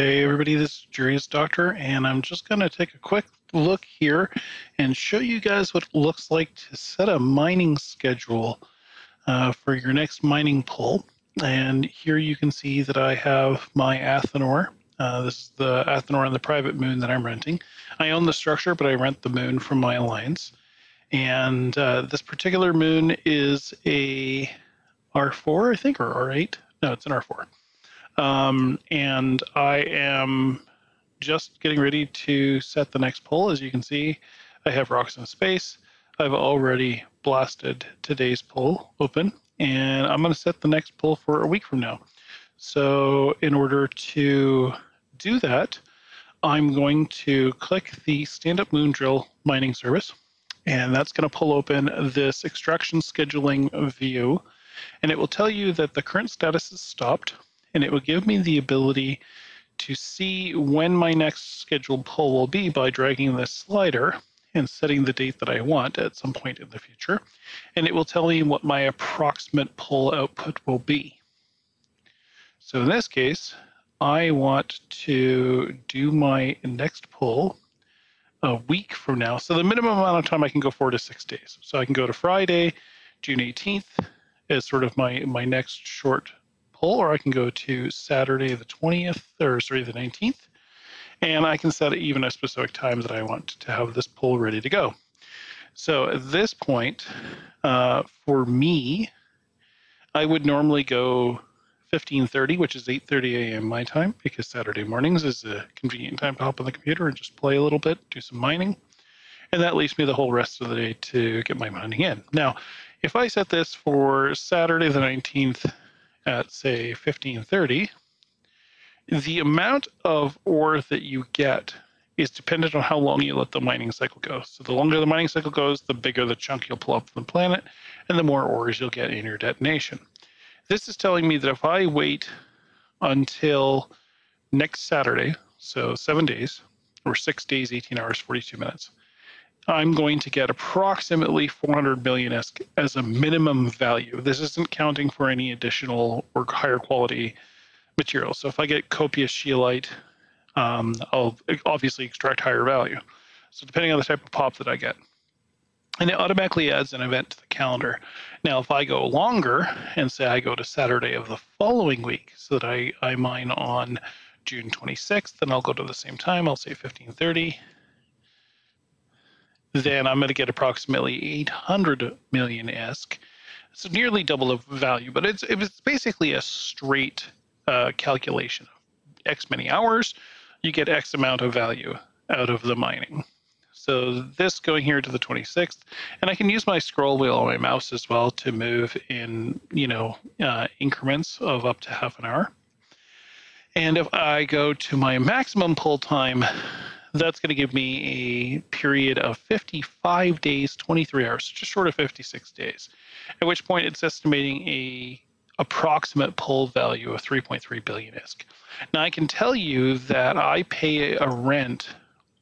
Hey everybody, this is Jurius Doctor, and I'm just going to take a quick look here and show you guys what it looks like to set a mining schedule for your next mining pull. And here you can see that I have my Athenor. This is the Athenor on the private moon that I'm renting. I own the structure, but I rent the moon from my alliance. And this particular moon is a R4, I think, or R8. No, it's an R4. And I am just getting ready to set the next pull. As you can see, I have rocks in space. I've already blasted today's pull open, and I'm going to set the next pull for a week from now. So in order to do that, I'm going to click the stand-up Moon Drill mining service, and that's going to pull open this extraction scheduling view, and it will tell you that the current status is stopped. And it will give me the ability to see when my next scheduled pull will be by dragging this slider and setting the date that I want at some point in the future. And it will tell me what my approximate pull output will be. So in this case, I want to do my next pull a week from now. So the minimum amount of time I can go for is 6 days. So I can go to Friday, June 18th, as sort of my next short pull, or I can go to Saturday the 20th, or sorry, the 19th, and I can set even a specific time that I want to have this pull ready to go. So at this point, for me, I would normally go 15:30, which is 8:30 a.m. my time, because Saturday mornings is a convenient time to hop on the computer and just play a little bit, do some mining, and that leaves me the whole rest of the day to get my mining in. Now, if I set this for Saturday the 19th, at say 15:30, the amount of ore that you get is dependent on how long you let the mining cycle go. So the longer the mining cycle goes, the bigger the chunk you'll pull up from the planet and the more ores you'll get in your detonation. This is telling me that if I wait until next Saturday, so 7 days, or 6 days, 18 hours, 42 minutes, I'm going to get approximately 400 million as a minimum value. This isn't counting for any additional or higher quality material. So if I get Copious Sheolite, I'll obviously extract higher value. So depending on the type of pop that I get. And it automatically adds an event to the calendar. Now, if I go longer and say I go to Saturday of the following week so that I mine on June 26th, then I'll go to the same time. I'll say 15:30. Then I'm going to get approximately 800 million ESK. So nearly double the value, but it's basically a straight calculation. X many hours, you get X amount of value out of the mining. So this going here to the 26th, and I can use my scroll wheel or my mouse as well to move in, you know, increments of up to half an hour. And if I go to my maximum pull time, that's going to give me a period of 55 days, 23 hours, just short of 56 days, at which point it's estimating a approximate pull value of 3.3 billion ISK. Now, I can tell you that I pay a rent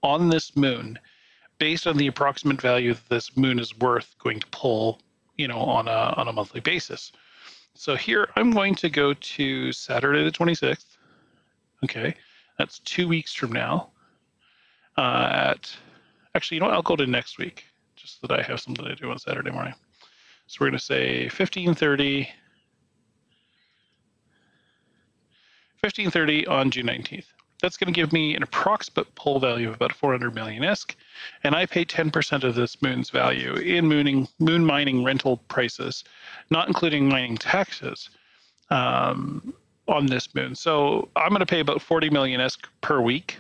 on this moon based on the approximate value that this moon is worth going to pull, you know, on a monthly basis. So here I'm going to go to Saturday the 26th. Okay, that's 2 weeks from now. Actually, you know what, I'll go to next week, just so that I have something to do on Saturday morning. So we're going to say 15:30 on June 19th. That's going to give me an approximate pull value of about 400 million ISK, and I pay 10% of this moon's value in moon mining rental prices, not including mining taxes, on this moon. So I'm going to pay about 40 million ISK per week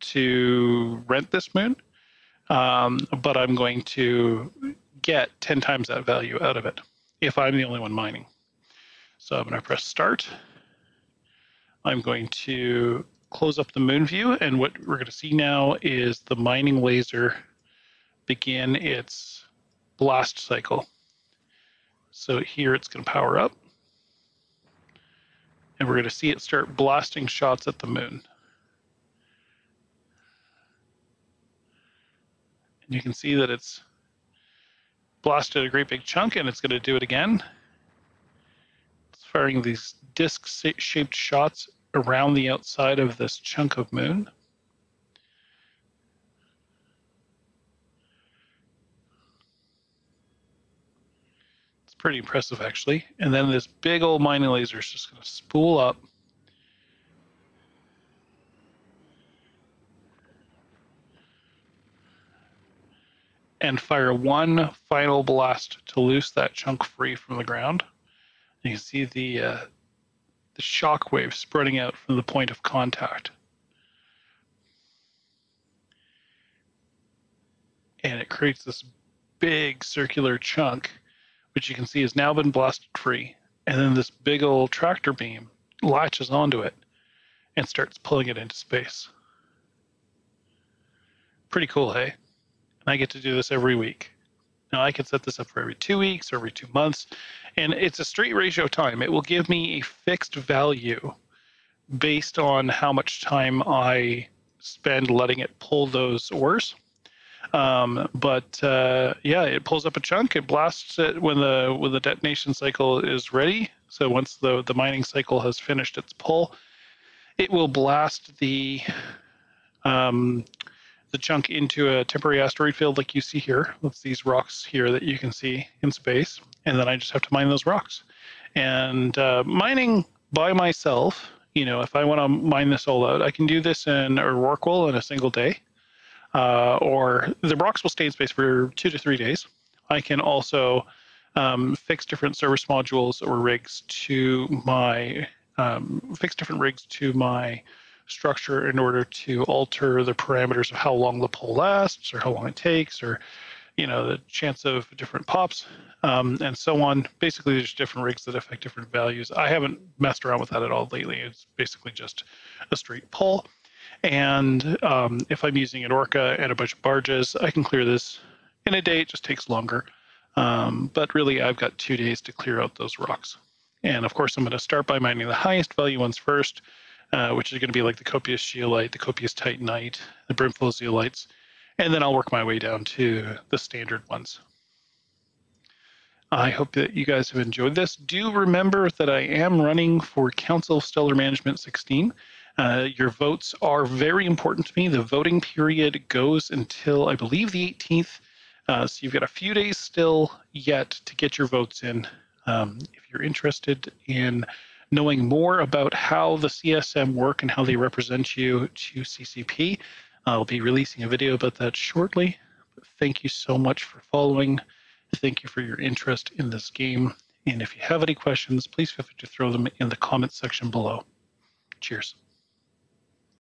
to rent this moon, but I'm going to get 10 times that value out of it if I'm the only one mining. So I'm going to press start. I'm going to close up the moon view, and what we're going to see now is the mining laser begin its blast cycle. So here it's going to power up, and we're going to see it start blasting shots at the moon. You can see that it's blasted a great big chunk, and it's going to do it again. It's firing these disc-shaped shots around the outside of this chunk of moon. It's pretty impressive, actually. And then this big old mining laser is just going to spool up. And fire one final blast to loose that chunk free from the ground. You can see the shock wave spreading out from the point of contact. And it creates this big circular chunk, which you can see has now been blasted free. And then this big old tractor beam latches onto it and starts pulling it into space. Pretty cool, hey? And I get to do this every week. Now I can set this up for every 2 weeks or every 2 months. And it's a straight ratio time. It will give me a fixed value based on how much time I spend letting it pull those ores. Yeah, it pulls up a chunk. It blasts it when the detonation cycle is ready. So once the mining cycle has finished its pull, it will blast the chunk into a temporary asteroid field like you see here. It's these rocks here that you can see in space. And then I just have to mine those rocks. And mining by myself, you know, if I want to mine this all out, I can do this in a rorqual in a single day. Or the rocks will stay in space for 2 to 3 days. I can also fix different rigs to my structure in order to alter the parameters of how long the pull lasts or how long it takes, or, you know, the chance of different pops and so on. Basically, there's different rigs that affect different values. I haven't messed around with that at all lately. It's basically just a straight pull. And if I'm using an orca and a bunch of barges, I can clear this in a day. It just takes longer. But really, I've got 2 days to clear out those rocks. And of course, I'm going to start by mining the highest value ones first, which is going to be like the Copious Sheolite, the Copious Titanite, the brimful Zeolites, and then I'll work my way down to the standard ones. I hope that you guys have enjoyed this. Do remember that I am running for Council of Stellar Management 16. Your votes are very important to me. The voting period goes until, I believe, the 18th. So you've got a few days still yet to get your votes in. If you're interested in knowing more about how the CSM work and how they represent you to CCP, I'll be releasing a video about that shortly. But thank you so much for following. Thank you for your interest in this game. And if you have any questions, please feel free to throw them in the comments section below. Cheers.